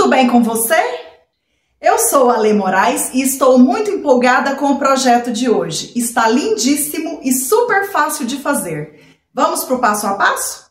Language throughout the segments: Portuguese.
Tudo bem com você? Eu sou a Alê Morais e estou muito empolgada com o projeto de hoje. Está lindíssimo e super fácil de fazer. Vamos para o passo a passo?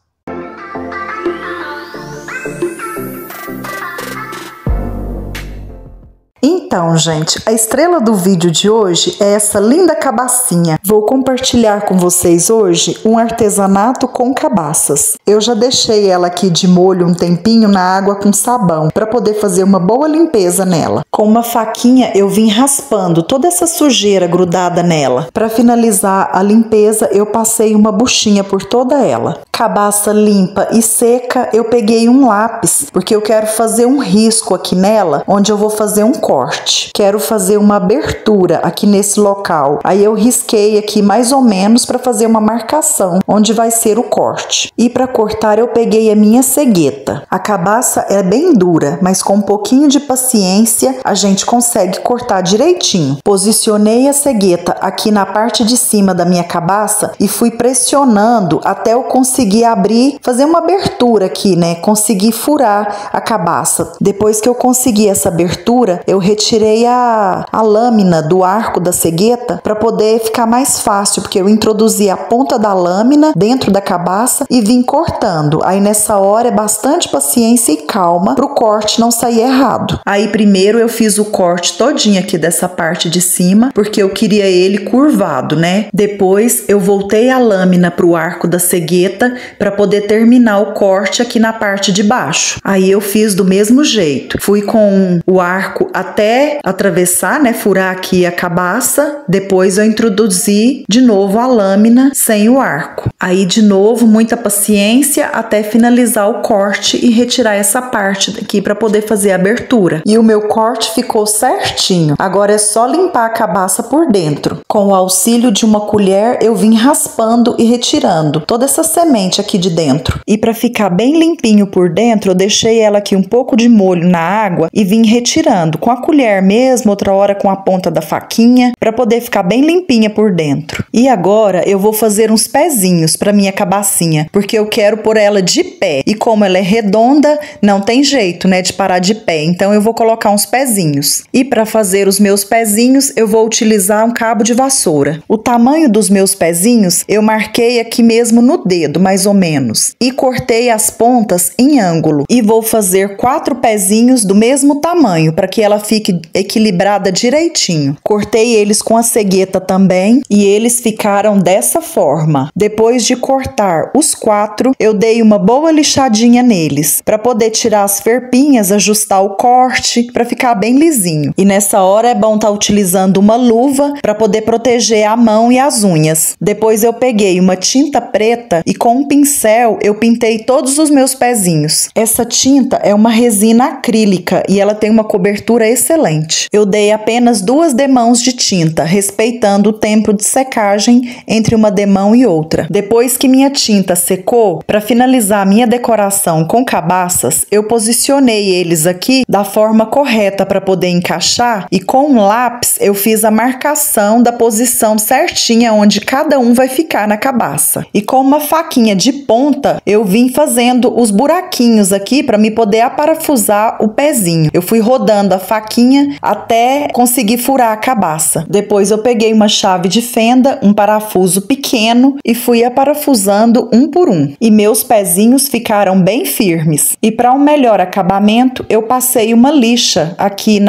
Então, gente, a estrela do vídeo de hoje é essa linda cabacinha. Vou compartilhar com vocês hoje um artesanato com cabaças. Eu já deixei ela aqui de molho um tempinho na água com sabão, para poder fazer uma boa limpeza nela. Com uma faquinha eu vim raspando toda essa sujeira grudada nela. Para finalizar a limpeza, eu passei uma buchinha por toda ela. Cabaça limpa e seca, eu peguei um lápis, porque eu quero fazer um risco aqui nela, onde eu vou fazer um corte. Quero fazer uma abertura aqui nesse local. Aí eu risquei aqui mais ou menos para fazer uma marcação onde vai ser o corte. E para cortar eu peguei a minha cegueta. A cabaça é bem dura, mas com um pouquinho de paciência a gente consegue cortar direitinho. Posicionei a cegueta aqui na parte de cima da minha cabaça e fui pressionando até eu conseguir abrir, fazer uma abertura aqui, né? Consegui furar a cabaça. Depois que eu consegui essa abertura, eu retirei a lâmina do arco da cegueta para poder ficar mais fácil, porque eu introduzi a ponta da lâmina dentro da cabaça e vim cortando. Aí nessa hora é bastante paciência e calma para o corte não sair errado. Aí primeiro eu fiz o corte todinho aqui dessa parte de cima, porque eu queria ele curvado, né? Depois eu voltei a lâmina para o arco da cegueta para poder terminar o corte aqui na parte de baixo. Aí eu fiz do mesmo jeito. Fui com o arco até atravessar, né? Furar aqui a cabaça. Depois eu introduzi de novo a lâmina sem o arco. Aí de novo, muita paciência até finalizar o corte e retirar essa parte daqui para poder fazer a abertura. E o meu corte ficou certinho. Agora é só limpar a cabaça por dentro. Com o auxílio de uma colher, eu vim raspando e retirando toda essa semente aqui de dentro. E para ficar bem limpinho por dentro, eu deixei ela aqui um pouco de molho na água e vim retirando com a colher mesmo, outra hora com a ponta da faquinha, para poder ficar bem limpinha por dentro. E agora eu vou fazer uns pezinhos para minha cabacinha, porque eu quero pôr ela de pé. E como ela é redonda, não tem jeito, né, de parar de pé. Então eu vou colocar uns pezinhos. E para fazer os meus pezinhos, eu vou utilizar um cabo de vassoura. O tamanho dos meus pezinhos eu marquei aqui mesmo no dedo, mas mais ou menos, e cortei as pontas em ângulo e vou fazer 4 pezinhos do mesmo tamanho para que ela fique equilibrada direitinho. Cortei eles com a cegueta também e eles ficaram dessa forma. Depois de cortar os 4, eu dei uma boa lixadinha neles para poder tirar as ferpinhas, ajustar o corte para ficar bem lisinho. E nessa hora é bom estar utilizando uma luva para poder proteger a mão e as unhas. Depois eu peguei uma tinta preta e com um pincel eu pintei todos os meus pezinhos. Essa tinta é uma resina acrílica e ela tem uma cobertura excelente. Eu dei apenas 2 demãos de tinta, respeitando o tempo de secagem entre uma demão e outra. Depois que minha tinta secou, para finalizar minha decoração com cabaças, eu posicionei eles aqui da forma correta para poder encaixar e com um lápis eu fiz a marcação da posição certinha onde cada um vai ficar na cabaça. E com uma faquinha de ponta, eu vim fazendo os buraquinhos aqui para me poder aparafusar o pezinho. Eu fui rodando a faquinha até conseguir furar a cabaça. Depois eu peguei uma chave de fenda, um parafuso pequeno e fui aparafusando um por um. E meus pezinhos ficaram bem firmes. E para um melhor acabamento, eu passei uma lixa aqui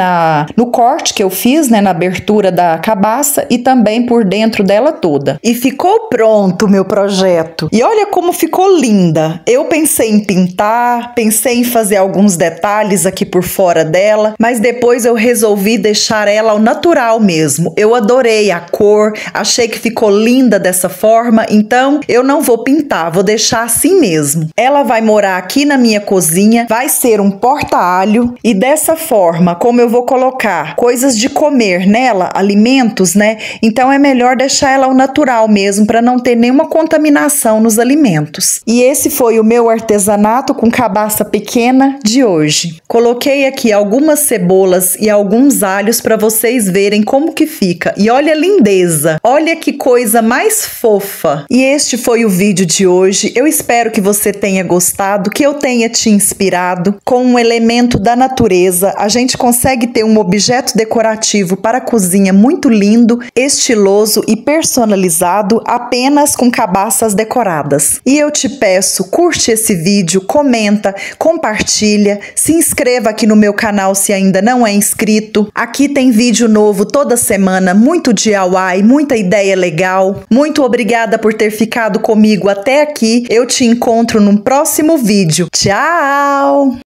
no corte que eu fiz, né, na abertura da cabaça e também por dentro dela toda. E ficou pronto o meu projeto. E olha como ficou linda. Eu pensei em pintar, pensei em fazer alguns detalhes aqui por fora dela, mas depois eu resolvi deixar ela ao natural mesmo. Eu adorei a cor, achei que ficou linda dessa forma, então eu não vou pintar, vou deixar assim mesmo. Ela vai morar aqui na minha cozinha, vai ser um porta-alho e dessa forma, como eu vou colocar coisas de comer nela, alimentos, né? Então é melhor deixar ela ao natural mesmo, para não ter nenhuma contaminação nos alimentos. E esse foi o meu artesanato com cabaça pequena de hoje. Coloquei aqui algumas cebolas e alguns alhos para vocês verem como que fica. E olha a lindeza, olha que coisa mais fofa. E este foi o vídeo de hoje. Eu espero que você tenha gostado, que eu tenha te inspirado com um elemento da natureza. A gente consegue ter um objeto decorativo para a cozinha muito lindo, estiloso e personalizado apenas com cabaças decoradas. E eu te peço, curte esse vídeo, comenta, compartilha, se inscreva aqui no meu canal se ainda não é inscrito. Aqui tem vídeo novo toda semana, muito DIY, muita ideia legal. Muito obrigada por ter ficado comigo até aqui. Eu te encontro num próximo vídeo. Tchau!